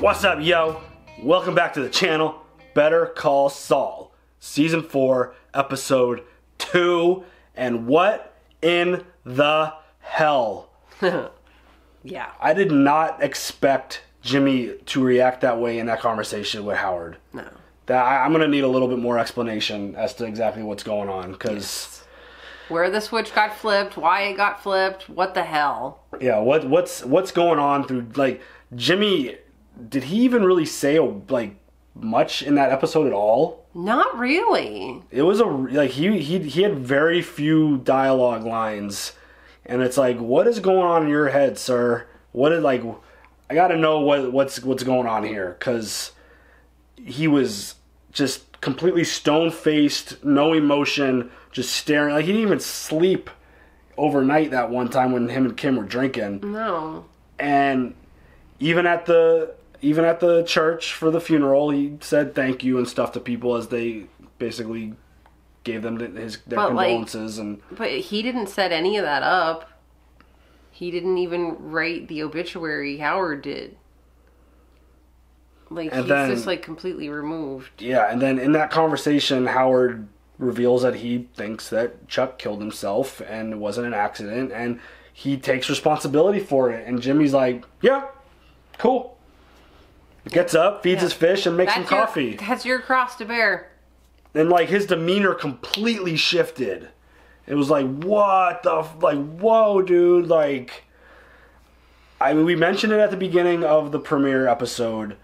What's up, yo? Welcome back to the channel, Better Call Saul, Season 4, Episode 2, and what in the hell? Yeah. I did not expect Jimmy to react that way in that conversation with Howard. No. That I'm going to need a little bit more explanation as to exactly what's going on, because... Yes. Where the switch got flipped, why it got flipped, what the hell? Yeah, what's going on through, like, Jimmy, did he even really say, like, much in that episode at all? Not really. It was a, like, he had very few dialogue lines, and it's like, what is going on in your head, sir? What is, like, I gotta know what's going on here, because he was just... completely stone-faced, no emotion, just staring. Like, he didn't even sleep overnight that one time when him and Kim were drinking. No. And even at the church for the funeral, he said thank you and stuff to people as they basically gave them their condolences. Like, and but he didn't set any of that up. He didn't even rate the obituary. Howard did. Like, and he's then, just, like, completely removed. Yeah, and then in that conversation, Howard reveals that he thinks that Chuck killed himself and it wasn't an accident, and he takes responsibility for it. And Jimmy's like, yeah, cool. Gets up, feeds his fish, and makes him coffee. That's your cross to bear. And, like, his demeanor completely shifted. It was like, what the... Like, whoa, dude. Like, I mean, we mentioned it at the beginning of the premiere episode...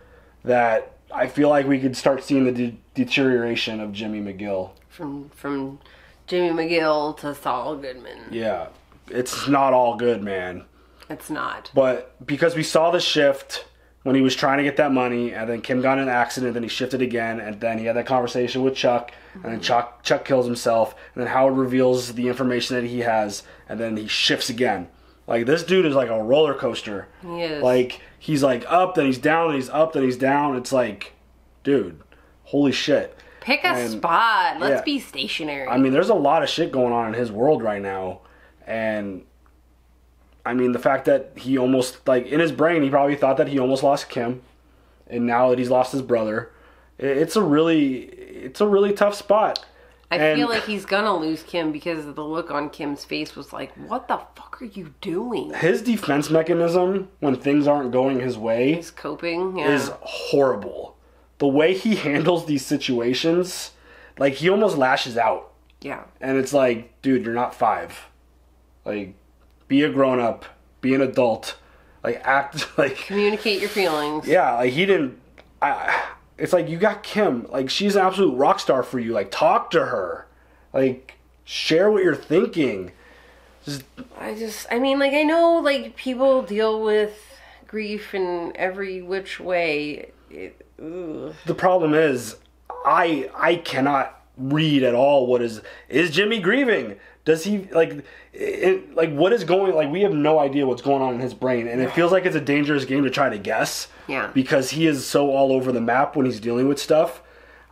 that I feel like we could start seeing the deterioration of Jimmy McGill. From Jimmy McGill to Saul Goodman. Yeah. It's not all good, man. It's not. But because we saw the shift when he was trying to get that money, and then Kim got in an accident, then he shifted again, and then he had that conversation with Chuck, and then Chuck kills himself, and then Howard reveals the information that he has, and then he shifts again. Like, this dude is like a roller coaster. He is. Like, he's like up, then he's down, then he's up, then he's down. It's like, dude, holy shit. Pick a spot. Let's be stationary. I mean, there's a lot of shit going on in his world right now. And, I mean, the fact that he almost, like, in his brain, he probably thought that he almost lost Kim. And now that he's lost his brother, it's a really tough spot. I feel like he's going to lose Kim because the look on Kim's face was like, what the fuck are you doing? His defense mechanism when things aren't going his way is horrible. The way he handles these situations, like, he almost lashes out. Yeah. And it's like, dude, you're not five. Like, be a grown-up. Be an adult. Like, act like... Communicate your feelings. Yeah, like, he didn't... It's like, you got Kim. Like, she's an absolute rock star for you. Like, talk to her. Like, share what you're thinking. I mean, like, I know, like, people deal with grief in every which way. The problem is, I cannot read at all what is Jimmy grieving? Does he, like, what is going, like, we have no idea what's going on in his brain, and it feels like it's a dangerous game to try to guess. Yeah. Because he is so all over the map when he's dealing with stuff.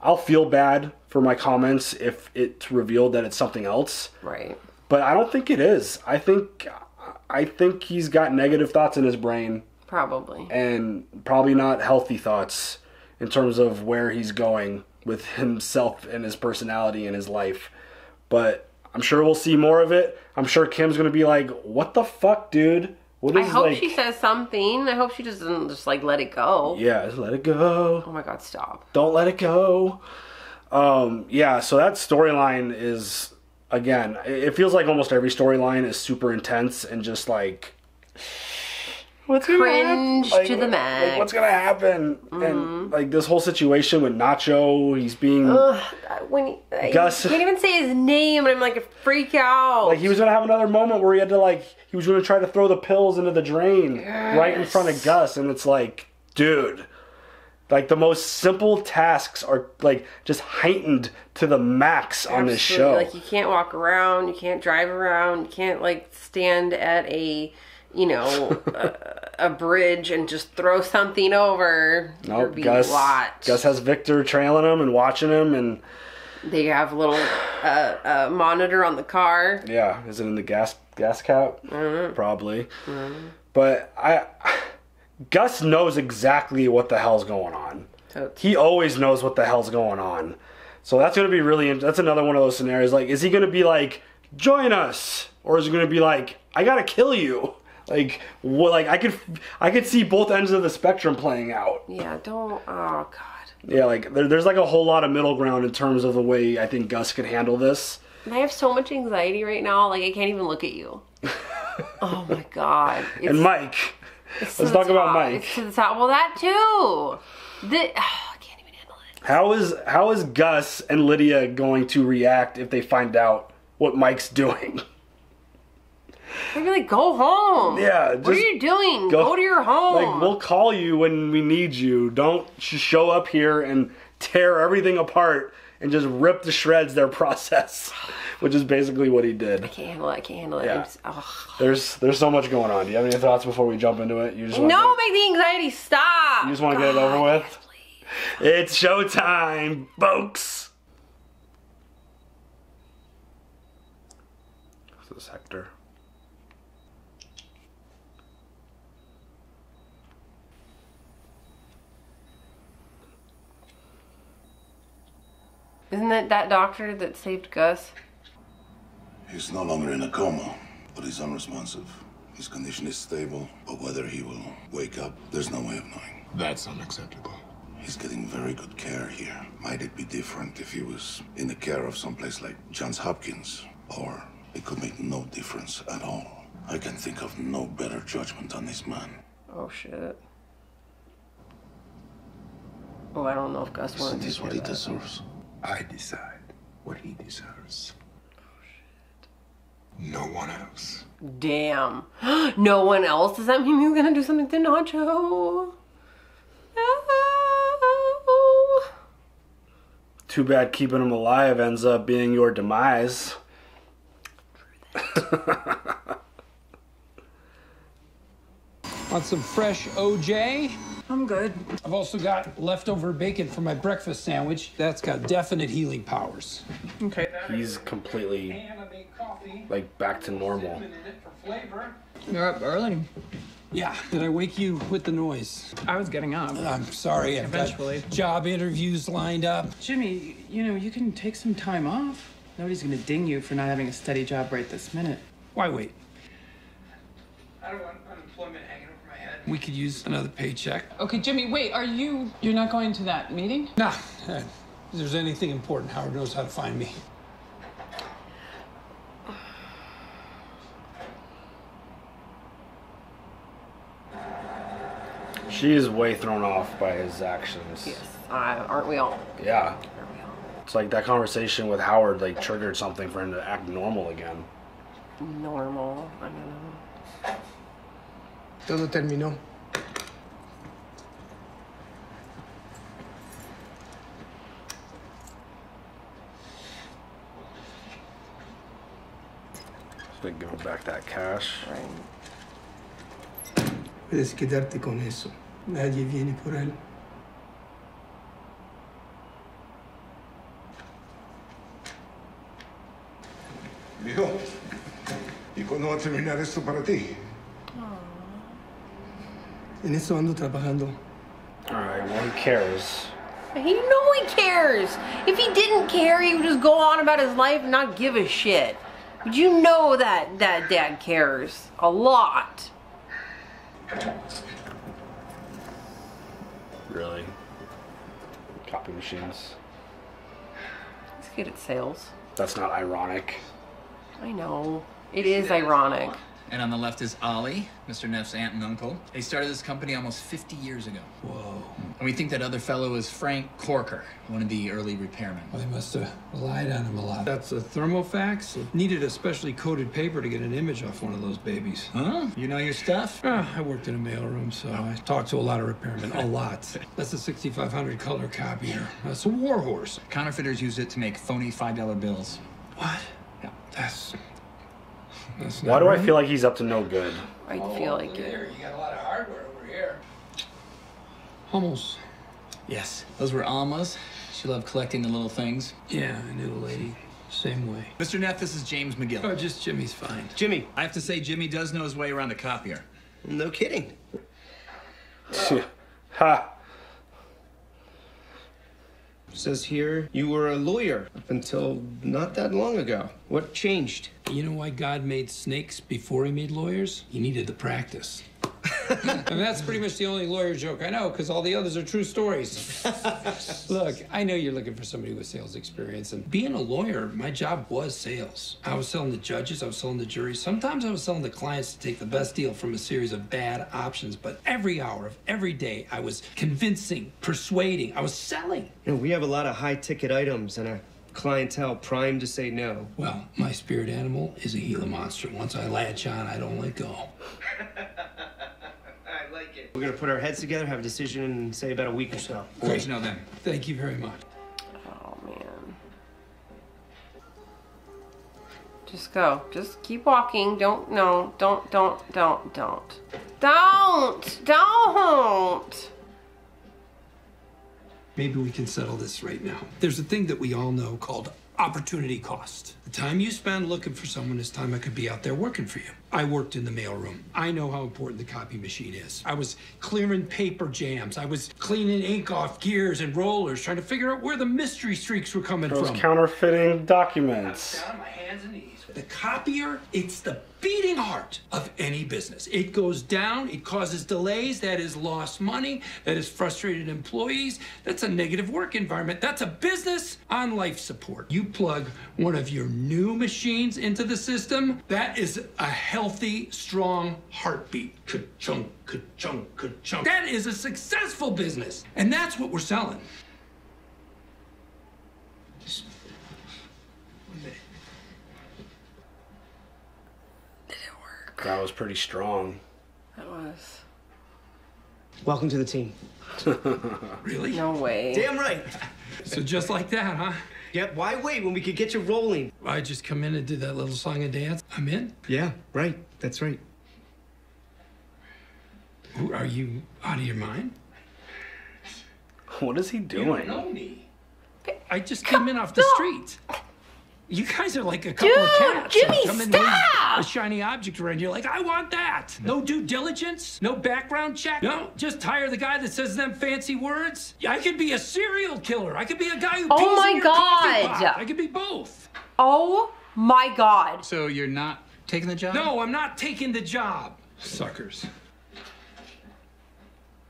I'll feel bad for my comments if it's revealed that it's something else. Right. But I don't think it is. I think he's got negative thoughts in his brain. Probably. And probably not healthy thoughts in terms of where he's going with himself and his personality and his life. But... I'm sure we'll see more of it. I'm sure Kim's going to be like, what the fuck, dude? What is, I hope, like... she says something. I hope she doesn't just, like, let it go. Yeah, just let it go. Oh, my God, stop. Don't let it go. Yeah, so that storyline is, again, it feels like almost every storyline is super intense and just, like... What's cringe gonna to the max. Like, what's going to happen? And, like, this whole situation with Nacho, he's being... Gus... He can't even say his name, and I'm like, freak out. Like, he was going to have another moment where he had to, like... He was going to try to throw the pills into the drain right in front of Gus, and it's like, dude... Like, the most simple tasks are, like, just heightened to the max on this show. Like, you can't walk around, you can't drive around, you can't, like, stand at a... you know, a bridge and just throw something over. Nope, Gus has Victor trailing him and watching him, and they have a little monitor on the car. Yeah, is it in the gas cap? Probably. But I, Gus knows exactly what the hell's going on. He always knows what the hell's going on. So that's going to be really, that's another one of those scenarios. Like, is he going to be like, join us? Or is he going to be like, I got to kill you? Like, what, like I could see both ends of the spectrum playing out. Yeah, don't, oh God. Yeah, like there's like a whole lot of middle ground in terms of the way I think Gus could handle this. And I have so much anxiety right now, like I can't even look at you. Oh my God. It's, and Mike. Let's talk about Mike. It's to the top. Well, that too. I can't even handle it. How is Gus and Lydia going to react if they find out what Mike's doing? They're like, go home. Yeah. What are you doing? Go to your home. Like, we'll call you when we need you. Don't show up here and tear everything apart and just rip to shreds their process, which is basically what he did. I can't handle it. I can't handle it. Yeah. Just, oh. There's so much going on. Do you have any thoughts before we jump into it? You just make the anxiety stop. You just want to get it over with? Yes, please. It's showtime, folks. This is Hector. Isn't that that doctor that saved Gus? He's no longer in a coma, but he's unresponsive. His condition is stable, but whether he will wake up, there's no way of knowing. That's unacceptable. He's getting very good care here. Might it be different if he was in the care of someplace like Johns Hopkins? Or it could make no difference at all. I can think of no better judgment on this man. Oh, shit. Oh, I don't know if Gus wanted to do that. Isn't this what he deserves? I decide what he deserves. Oh, shit. No one else. Damn. No one else? Does that mean you're gonna do something to Nacho? Oh. Too bad keeping him alive ends up being your demise. True that. Want some fresh OJ? I'm good. I've also got leftover bacon for my breakfast sandwich. That's got definite healing powers. Okay. He's completely, like, back to normal. You're up early. Yeah. Did I wake you with the noise? I was getting up. I'm sorry. Eventually. I've got job interviews lined up. Jimmy, you know, you can take some time off. Nobody's going to ding you for not having a steady job right this minute. Why wait? I don't want unemployment hanging. We could use another paycheck. Okay, Jimmy, wait, you're not going to that meeting? Nah, if there's anything important, Howard knows how to find me. She is way thrown off by his actions. Yes, aren't we all? Yeah. Aren't we all? It's like that conversation with Howard, like, triggered something for him to act normal again. Normal, I don't know. Todo terminó. So give him back that cash. Right. Puedes quedarte con eso. Nadie viene por él. Viejo, ¿y cuándo va a terminar esto para ti? En eso ando trabajando. Alright, well, he cares. He know he cares. If he didn't care, he would just go on about his life and not give a shit. But you know that dad cares a lot. Really? Copy machines. He's good at sales. That's not ironic. I know. It is ironic. And on the left is Ollie, Mr. Neff's aunt and uncle. They started this company almost 50 years ago. Whoa. And we think that other fellow is Frank Corker, one of the early repairmen. Well, they must have relied on him a lot. That's a thermofax. It needed a specially coated paper to get an image off one of those babies. Huh? You know your stuff? I worked in a mailroom, so I talked to a lot of repairmen, a lot. That's a 6500 color copier. That's a war horse. Counterfeiters used it to make phony $5 bills. What? Yeah. Why do I feel like he's up to no good? I feel like it. You got a lot of hardware over here. Hummus. Yes, those were Alma's. She loved collecting the little things. Yeah, I knew the lady. Same way. Mr. Neff, this is James McGill. Oh, just Jimmy's fine. Jimmy. I have to say, Jimmy does know his way around a copier. No kidding. Ha! It says here you were a lawyer up until not that long ago. What changed? You know why God made snakes before he made lawyers? He needed the practice. I mean, that's pretty much the only lawyer joke I know, because all the others are true stories. Look, I know you're looking for somebody with sales experience, and being a lawyer, my job was sales. I was selling to judges, I was selling to juries. Sometimes I was selling to clients to take the best deal from a series of bad options, but every hour of every day, I was convincing, persuading, I was selling. You know, we have a lot of high-ticket items, and a clientele primed to say no. Well, my spirit animal is a Gila monster. Once I latch on, I don't let go. We're gonna put our heads together, have a decision in, say, about a week or so. Great to know then. Thank you very much. Oh, man. Just go. Just keep walking. Don't, no. Don't. Don't! Maybe we can settle this right now. There's a thing that we all know called opportunity cost. The time you spend looking for someone is time I could be out there working for you. I worked in the mailroom. I know how important the copy machine is. I was clearing paper jams. I was cleaning ink off gears and rollers, trying to figure out where the mystery streaks were coming from. Those counterfeiting documents. I was down on my hands and knees. The copier, it's the beating heart of any business. It goes down, it causes delays, that is lost money, that is frustrated employees, that's a negative work environment, that's a business on life support. You plug one of your new machines into the system, that is a healthy, strong heartbeat. Ka-chunk, ka-chunk, ka-chunk. That is a successful business, and that's what we're selling. That was pretty strong. That was. Welcome to the team. Really? No way. Damn right. So just like that, huh? Yep, why wait when we could get you rolling? I just come in and did that little song and dance. I'm in? Yeah, right. That's right. Are you out of your mind? What is he doing? You don't know me. I just came in off the street. You guys are like a couple of cats. Dude, Jimmy, stop! A shiny object around you, like, I want that. No due diligence, no background check. No, just hire the guy that says them fancy words. I could be a serial killer. I could be a guy who pees in your coffee pot. I could be both. Oh my God. So you're not taking the job? No, I'm not taking the job. Suckers.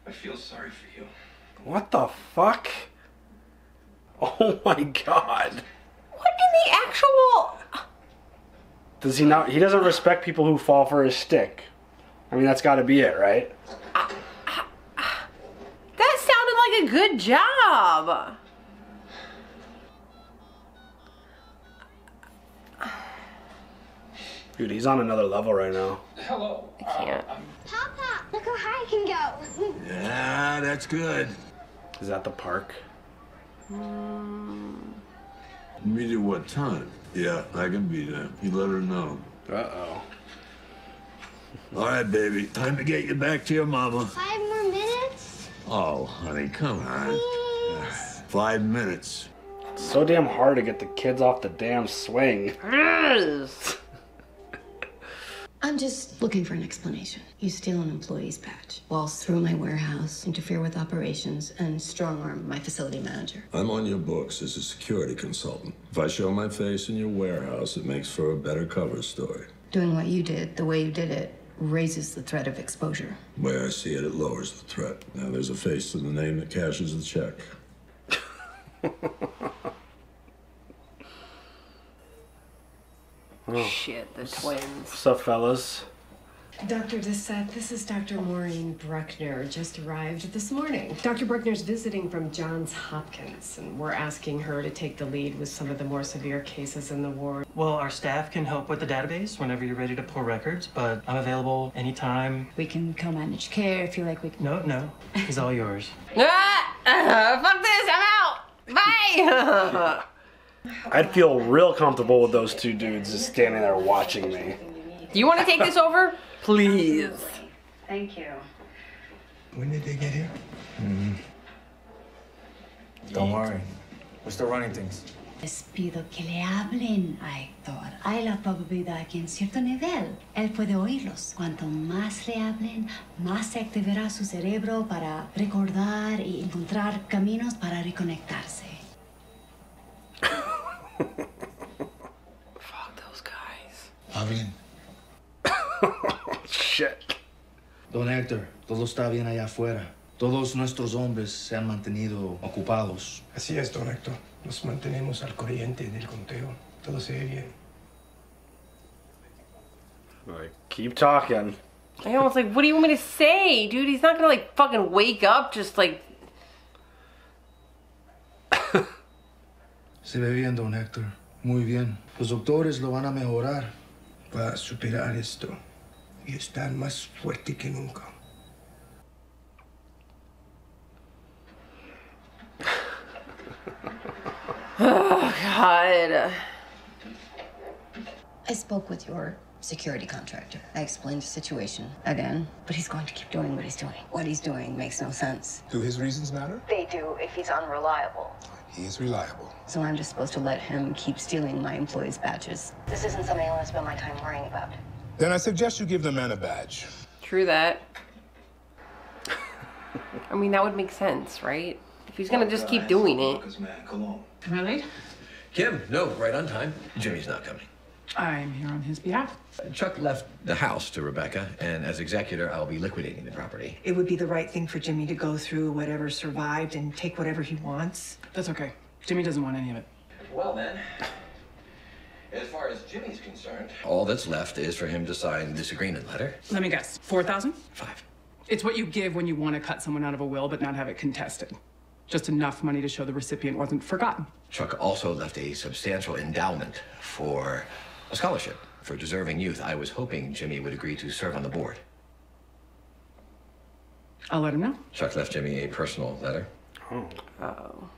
I feel sorry for you. What the fuck? Oh my God. What in the actual... Does he not... He doesn't respect people who fall for his stick. I mean, that's got to be it, right? That sounded like a good job. Dude, he's on another level right now. Hello. I can't. Papa, look how high I can go. Yeah, that's good. Is that the park? Meet at what time? Yeah, I can be there. You let her know. Uh-oh. All right, baby. Time to get you back to your mama. 5 more minutes? Oh, honey, come on. Please. 5 minutes. It's so damn hard to get the kids off the damn swing. I'm just looking for an explanation. You steal an employee's badge, waltz through my warehouse, interfere with operations, and strong-arm my facility manager. I'm on your books as a security consultant. If I show my face in your warehouse, it makes for a better cover story. Doing what you did, the way you did it, raises the threat of exposure. The way I see it, it lowers the threat. Now there's a face to the name that cashes the check. Oh. Shit, the twins. What's up, fellas? Dr. DeSette, this is Dr. Maureen Bruckner, just arrived this morning. Dr. Bruckner's visiting from Johns Hopkins, and we're asking her to take the lead with some of the more severe cases in the ward. Well, our staff can help with the database whenever you're ready to pull records, but I'm available anytime. We can co-manage care if you like. We can... No, it's all yours. Fuck this, I'm out! Bye! I'd feel real comfortable with those two dudes just standing there watching me. You want to take this over? Please. Absolutely. Thank you. When did they get here? Don't worry. We're still running things. Les pido que le hablen, Hector. hay la probabilidad que en cierto nivel él puede oírlos. Cuanto más le hablen, más se activará su cerebro para recordar y encontrar caminos para reconectarse. Fuck those guys. ¿Está bien? Shit. Don Hector, todo está bien allá afuera. Todos nuestros hombres se han mantenido ocupados. Así es, don Hector. Nos mantenemos al corriente del conteo. Todo se ve bien. Like, keep talking. I was like, what do you want me to say, dude? He's not gonna like fucking wake up just like. Se ve bien, don Hector. Muy bien. Los doctores lo van a mejorar. Va a superar esto. Y están más fuerte que nunca. Oh, God. I spoke with your security contractor. I explained the situation again, but he's going to keep doing what he's doing. What he's doing makes no sense. Do his reasons matter? They do if he's unreliable. He is reliable. So I'm just supposed to let him keep stealing my employees' badges. This isn't something I want to spend my time worrying about. Then I suggest you give the man a badge. True that. I mean, that would make sense, right? If he's gonna just keep doing it. Really? Kim, no, right on time. Jimmy's not coming. I'm here on his behalf. Chuck left the house to Rebecca, and as executor, I'll be liquidating the property. It would be the right thing for Jimmy to go through whatever survived and take whatever he wants. That's okay. Jimmy doesn't want any of it. Well, then, as far as Jimmy's concerned, all that's left is for him to sign this agreement letter. Let me guess. 4,000? 5. It's what you give when you want to cut someone out of a will but not have it contested. Just enough money to show the recipient wasn't forgotten. Chuck also left a substantial endowment for a scholarship for deserving youth. I was hoping Jimmy would agree to serve on the board. I'll let him know. Chuck left Jimmy a personal letter. Oh. Oh.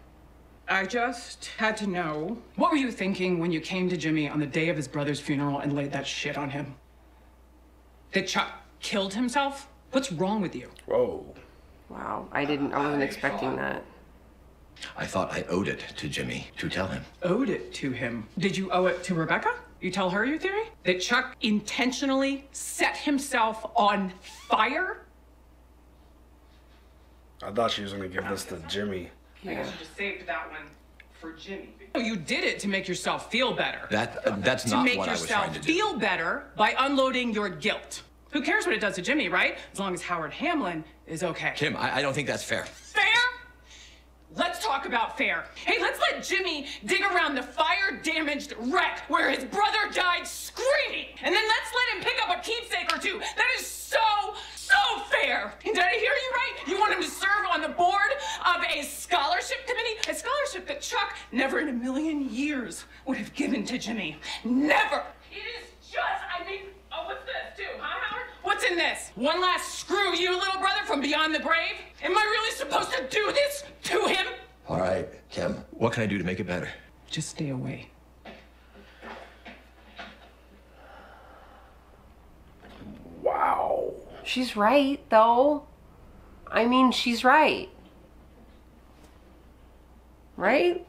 I just had to know, what were you thinking when you came to Jimmy on the day of his brother's funeral and laid that shit on him? That Chuck killed himself? What's wrong with you? Whoa. Wow, I wasn't expecting that. I thought I owed it to Jimmy to tell him. Owed it to him? Did you owe it to Rebecca? You tell her your theory? That Chuck intentionally set himself on fire? I thought she was going to give this to Jimmy. Yeah. I guess you just saved that one for Jimmy. No, you did it to make yourself feel better. That's not what I was trying to do. To make yourself feel better by unloading your guilt. Who cares what it does to Jimmy, right? As long as Howard Hamlin is okay. Kim, I don't think that's fair. Fair? Let's talk about fair. Hey, let's let Jimmy dig around the fire-damaged wreck where his brother died screaming, and then let's let him pick up a keepsake or two. That is so fair. Did I hear you right? You want him to serve on the board of a scholarship committee? A scholarship that Chuck never in a million years would have given to Jimmy. Never. It is just, I mean, oh, what's this, too, huh, Howard? What's in this? One last screw you, little brother, from beyond the grave? Am I really supposed to do this to him? All right, Kim, what can I do to make it better? Just stay away. Wow. She's right, though. I mean, she's right. Right?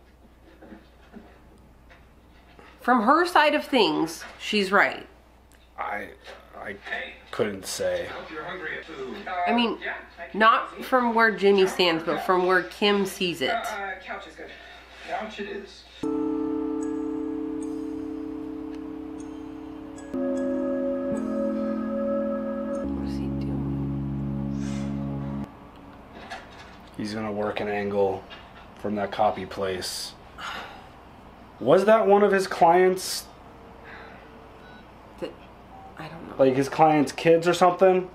From her side of things, she's right. I couldn't say. I mean, not from where Jimmy stands, but from where Kim sees it. Couch is good. Couch it is. What is he doing? He's gonna work an angle from that copy place. Was that one of his clients? I don't know. Like his client's kids or something?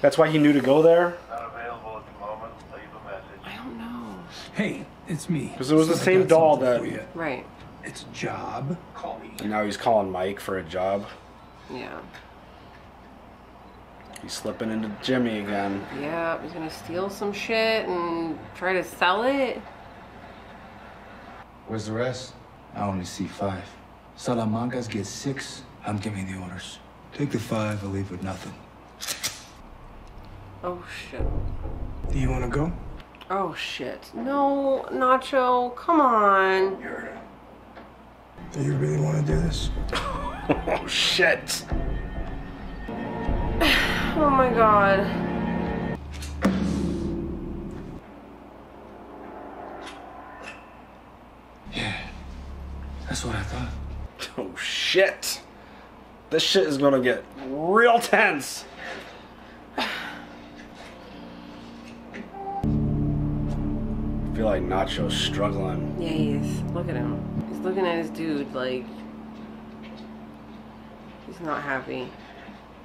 That's why he knew to go there? Not available at the moment. Leave a message. I don't know. Hey, it's me. Because it was the same doll that... Right. It's a job. Call me. And now he's calling Mike for a job. Yeah. He's slipping into Jimmy again. Yeah, he's going to steal some shit and try to sell it. Where's the rest? I only see 5. Salamanca's get 6. I'm giving the orders. Take the 5 or leave with nothing. Oh, shit. Do you want to go? Oh, shit. No, Nacho, come on. You're... Do you really want to do this? Oh, shit. Oh, my God. Yeah, that's what I thought. Oh, shit. This shit is gonna get real tense. I feel like Nacho's struggling. Yeah, he is. Look at him. He's looking at his dude like he's not happy.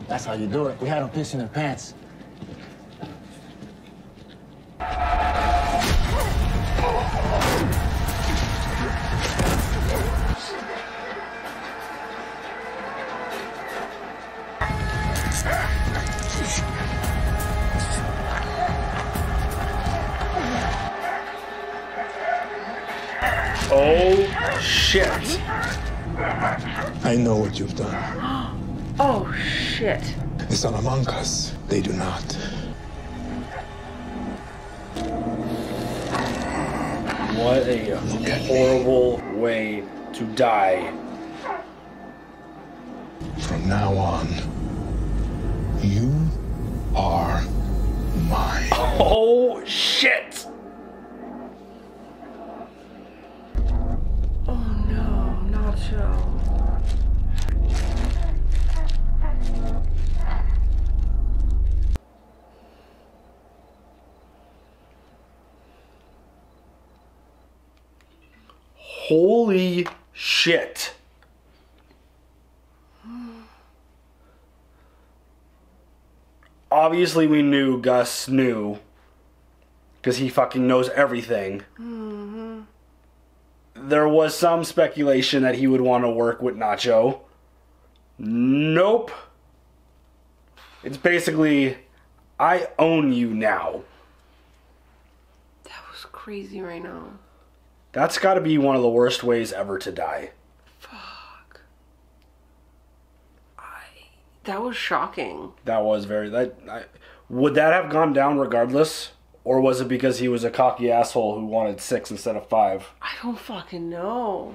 That's how you do it. We had him pissing their pants. Oh, shit. I know what you've done. Oh, shit. The Salamancas, they do not. What a horrible way to die. From now on, you are mine. Oh, shit. Oh, no, Nacho. Holy shit. Obviously we knew Gus knew, because he fucking knows everything. Mm-hmm. There was some speculation that he would want to work with Nacho. Nope. It's basically, I own you now. That was crazy right now. That's gotta be one of the worst ways ever to die. Fuck. That was shocking. That was very... Would that have gone down regardless? Or was it because he was a cocky asshole who wanted 6 instead of 5? I don't fucking know.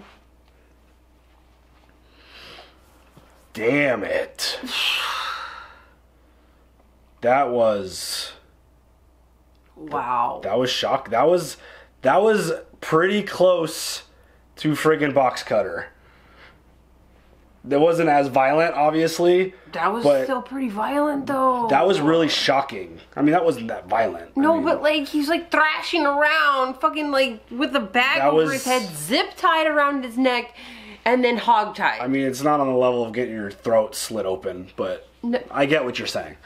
Damn it. That was... Wow. That was shock. That was pretty close to friggin' box cutter. That wasn't as violent, obviously. That was still pretty violent, though. That was really shocking. I mean, that wasn't that violent. No, I mean, but, like, he's, like, thrashing around, fucking, like, with a bag over his head, zip-tied around his neck, and then hog-tied. I mean, it's not on the level of getting your throat slit open, but no. I get what you're saying.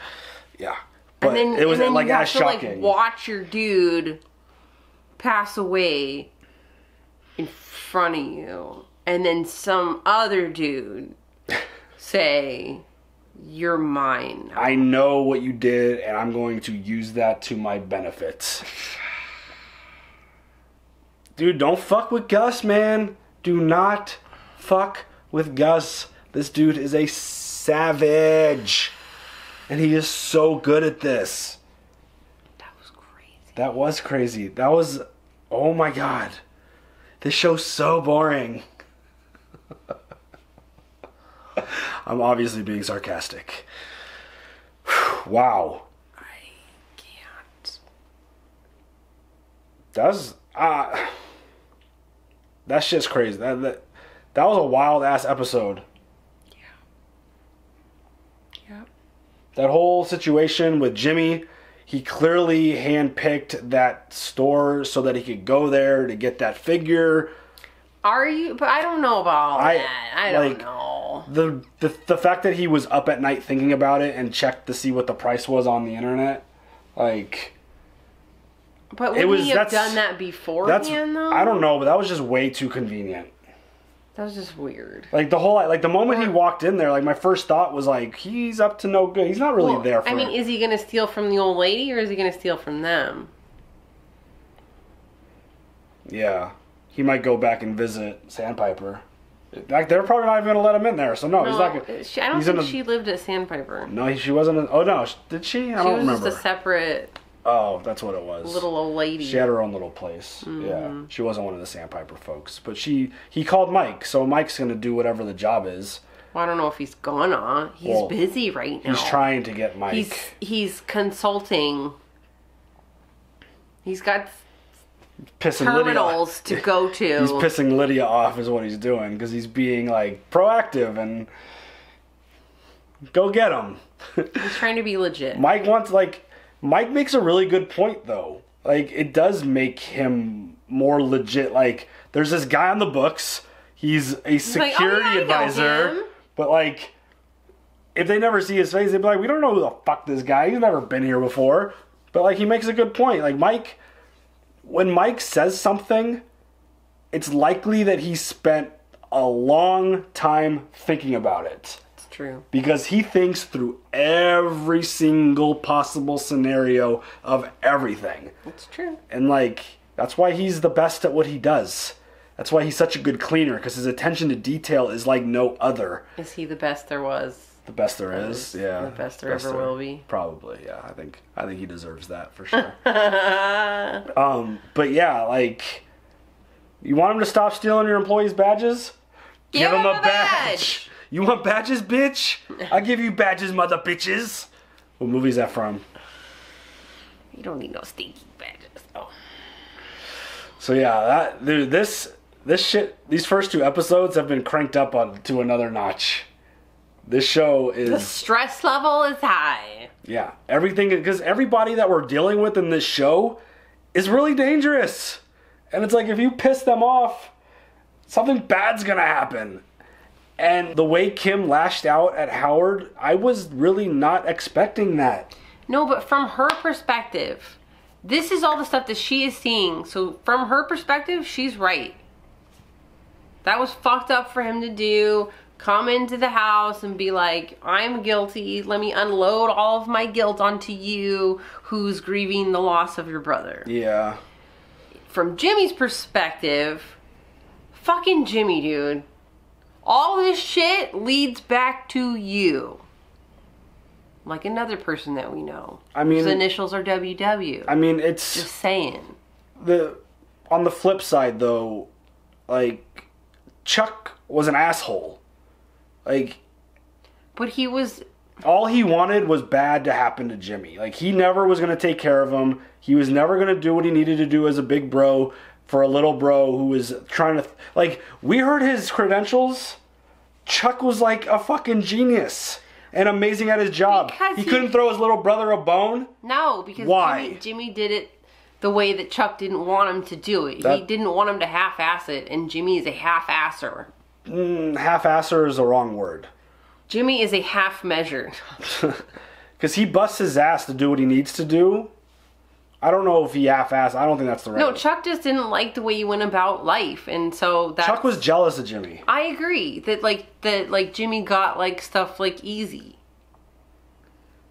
Yeah. But and then, it was, like, as shocking. Like, watch your dude pass away in front of you, and then some other dude say, you're mine. I know what you did, and I'm going to use that to my benefit. Dude, don't fuck with Gus, man. Do not fuck with Gus. This dude is a savage, and he is so good at this. That was crazy. That was, oh my God. This show's so boring. I'm obviously being sarcastic. Wow. I can't. That shit's crazy. That was a wild ass episode. Yeah. Yep. That whole situation with Jimmy. He clearly handpicked that store so that he could go there to get that figure. Are you? But I don't know about all that. I don't know. The fact that he was up at night thinking about it and checked to see what the price was on the internet, like. But would he have done that beforehand, though? I don't know, but that was just way too convenient. That was just weird. Like the moment he walked in there, like my first thought was like, he's up to no good. He's not really there for it. Is he gonna steal from the old lady or is he gonna steal from them? Yeah. He might go back and visit Sandpiper. Like, they're probably not even gonna let him in there, so no, he's not gonna. I don't think she lived at Sandpiper. No, she wasn't. Oh no, did she? I don't remember. She was just a separate Oh, that's what it was. Little old lady. She had her own little place. Mm-hmm. Yeah. She wasn't one of the Sandpiper folks. But he called Mike, so Mike's going to do whatever the job is. Well, I don't know if he's gonna. He's busy right now. He's trying to get Mike. He's consulting. He's got terminals to go to. He's pissing Lydia off is what he's doing, because he's being, like, proactive and go get him. He's trying to be legit. Mike wants, like... Mike makes a really good point, though. Like, it does make him more legit. Like, there's this guy on the books. He's a security advisor. But, like, if they never see his face, they'd be like, we don't know who the fuck this guy. He's never been here before. But, like, he makes a good point. Like, Mike, when Mike says something, it's likely that he spent a long time thinking about it. True. Because he thinks through every single possible scenario of everything. That's true. And, like, that's why he's the best at what he does. That's why he's such a good cleaner, because his attention to detail is like no other. Is he the best there was? The best there is, yeah. The best there ever will be. Probably, yeah. I think he deserves that for sure. But yeah, like, you want him to stop stealing your employees' badges? Give him a badge! You want badges, bitch? I'll give you badges, mother bitches. What movie is that from? You don't need no stinky badges. Oh. So yeah, this shit, these first two episodes have been cranked up to another notch. This show is... The stress level is high. Yeah, everything, because everybody that we're dealing with in this show is really dangerous. And it's like, if you piss them off, something bad's gonna happen. And the way Kim lashed out at Howard, I was really not expecting that. No, but from her perspective, this is all the stuff that she is seeing. So from her perspective, she's right. That was fucked up for him to do. Come into the house and be like, I'm guilty. Let me unload all of my guilt onto you, who's grieving the loss of your brother. Yeah. From Jimmy's perspective, fucking Jimmy, dude. All this shit leads back to you. Like another person that we know. I mean... His initials are WW. I mean, it's... Just saying. On the flip side, though, like, Chuck was an asshole. Like... But he was... All he wanted was bad to happen to Jimmy. Like, he never was going to take care of him. He was never going to do what he needed to do as a big bro... For a little bro who was trying to... Like, we heard his credentials. Chuck was like a fucking genius and amazing at his job. Because he couldn't throw his little brother a bone? No, because Jimmy did it the way that Chuck didn't want him to do it. He didn't want him to half-ass it, and Jimmy is a half-asser. Half-asser is the wrong word. Jimmy is a half-measure. Because he busts his ass to do what he needs to do. I don't know if he half-assed. I don't think that's the right. No, Chuck just didn't like the way you went about life, and so that Chuck was jealous of Jimmy. I agree that Jimmy got like stuff like easy,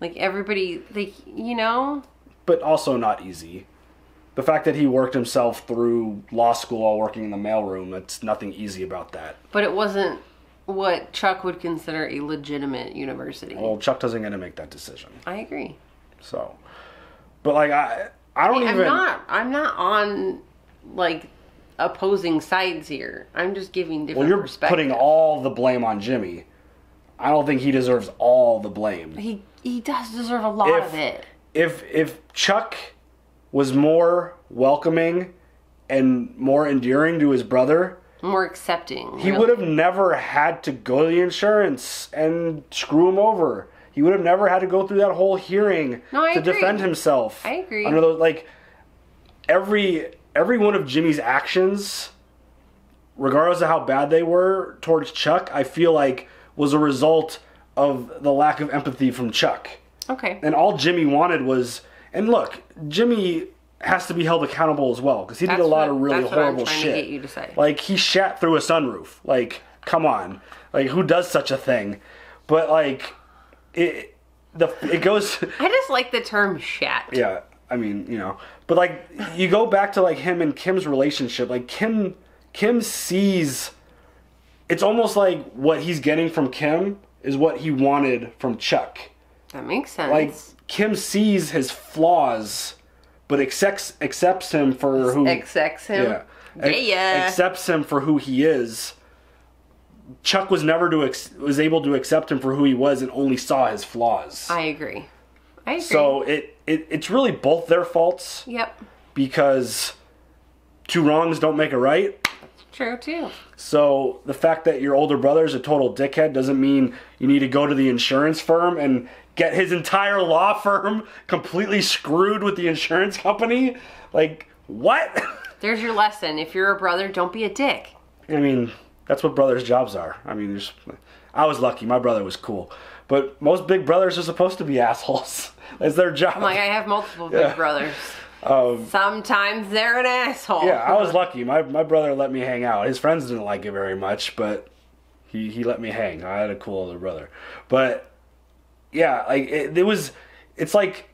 like everybody like you know. But also not easy. The fact that he worked himself through law school while working in the mailroom, it's nothing easy about that. But it wasn't what Chuck would consider a legitimate university. Well, Chuck doesn't get to make that decision. I agree. So. But like I'm not on like opposing sides here. I'm just giving different perspectives. Well, you're putting all the blame on Jimmy. I don't think he deserves all the blame. He does deserve a lot of it. If Chuck was more welcoming and more endearing to his brother, more accepting, he would have never had to go to the insurance and screw him over. He would have never had to go through that whole hearing defend himself. I agree. Under those, like, every one of Jimmy's actions, regardless of how bad they were towards Chuck, I feel like was a result of the lack of empathy from Chuck. Okay. And all Jimmy wanted was... And look, Jimmy has to be held accountable as well, because he did a lot of really horrible shit. That's what I'm trying to get you to say. Like, he shat through a sunroof. Like, come on. Like, who does such a thing? But, like... It goes... I just like the term shat. Yeah, I mean, you know. But, like, you go back to, like, him and Kim's relationship. Like, Kim sees... It's almost like what he's getting from Kim is what he wanted from Chuck. That makes sense. Like, Kim sees his flaws but accepts him for who... Accepts him? Yeah. Accepts him for who he is. Chuck was never was able to accept him for who he was and only saw his flaws. I agree. So it's really both their faults. Yep. Because two wrongs don't make a right. True, too. So the fact that your older brother's a total dickhead doesn't mean you need to go to the insurance firm and get his entire law firm completely screwed with the insurance company. Like, what? There's your lesson. If you're a brother, don't be a dick. I mean, that's what brothers' jobs are. I mean, I was lucky. My brother was cool. But most big brothers are supposed to be assholes. That's their job. Like, I have multiple big brothers. Sometimes they're an asshole. Yeah, I was lucky. My brother let me hang out. His friends didn't like it very much, but he let me hang. I had a cool older brother. But, yeah, like, it's like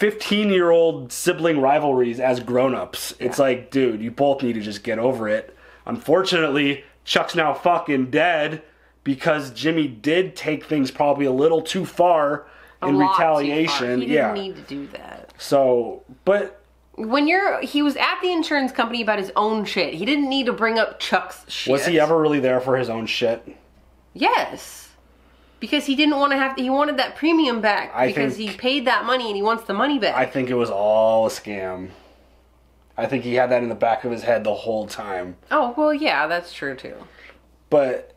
15-year-old sibling rivalries as grown-ups. It's like, dude, you both need to just get over it. Unfortunately, Chuck's now fucking dead because Jimmy did take things probably a little too far in retaliation. He didn't need to do that. So, but when he was at the insurance company about his own shit. He didn't need to bring up Chuck's shit. Was he ever really there for his own shit? Yes. Because he didn't want to have he wanted that premium back because he paid that money and he wants the money back. I think it was all a scam. I think he had that in the back of his head the whole time. Oh, well, yeah, that's true too. But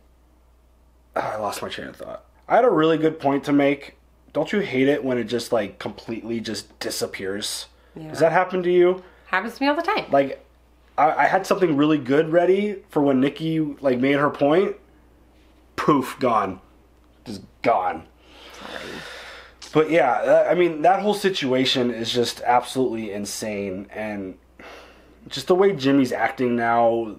I lost my train of thought. I had a really good point to make. Don't you hate it when it just, like, completely just disappears? Yeah. Does that happen to you? Happens to me all the time. Like, I had something really good ready for when Nikki, like, made her point. Poof, gone. Just gone. Sorry. But, yeah, I mean, that whole situation is just absolutely insane. And just the way Jimmy's acting now,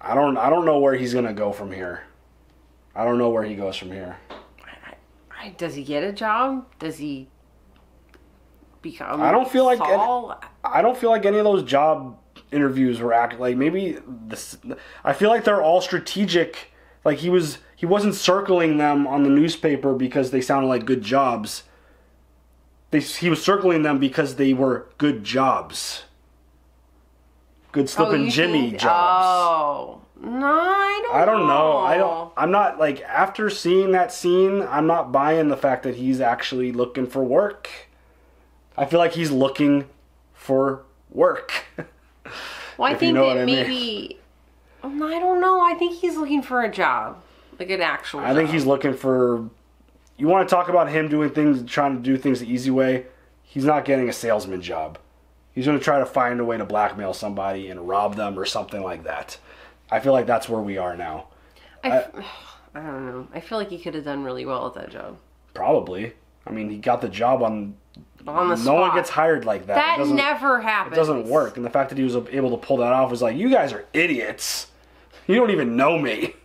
I don't know where he's going to go from here. I don't know where he goes from here. Does he get a job? Does he become Saul? I don't feel like any of those job interviews were like maybe this. I feel like they're all strategic. Like he wasn't circling them on the newspaper because they sounded like good jobs. He was circling them because they were good jobs. Good slipping Jimmy jobs. Oh. No, I don't know. I'm not, like, after seeing that scene, I'm not buying the fact that he's actually looking for work. I feel like he's looking for work. Well, I think you know that maybe... I don't know. I think he's looking for a job. Like an actual job. I think he's looking for... You want to talk about him doing things, trying to do things the easy way? He's not getting a salesman job. He's going to try to find a way to blackmail somebody and rob them or something like that. I feel like that's where we are now. I don't know. I feel like he could have done really well at that job. Probably. I mean, he got the job on the spot. No one gets hired like that. That never happens. It doesn't work. And the fact that he was able to pull that off was like, you guys are idiots. You don't even know me.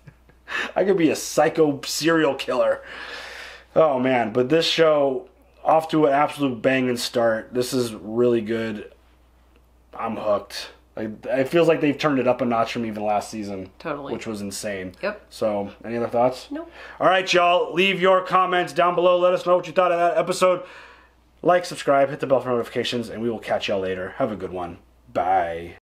I could be a psycho serial killer. Oh, man. But this show, off to an absolute banging start. This is really good. I'm hooked. It feels like they've turned it up a notch from even last season. Totally. Which was insane. Yep. So, any other thoughts? No. All right, y'all. Leave your comments down below. Let us know what you thought of that episode. Like, subscribe, hit the bell for notifications, and we will catch y'all later. Have a good one. Bye.